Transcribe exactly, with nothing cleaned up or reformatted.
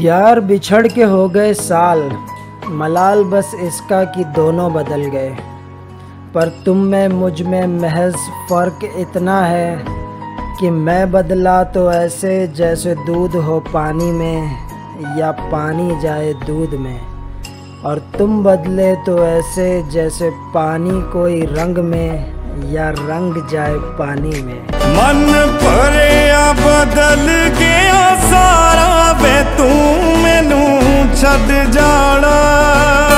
यार बिछड़ के हो गए साल, मलाल बस इसका कि दोनों बदल गए। पर तुम में मुझ में महज फ़र्क इतना है कि मैं बदला तो ऐसे जैसे दूध हो पानी में या पानी जाए दूध में, और तुम बदले तो ऐसे जैसे पानी कोई रंग में या रंग जाए पानी में। मन पर या बदल गया सारा, वे तू मैनू छद जाना।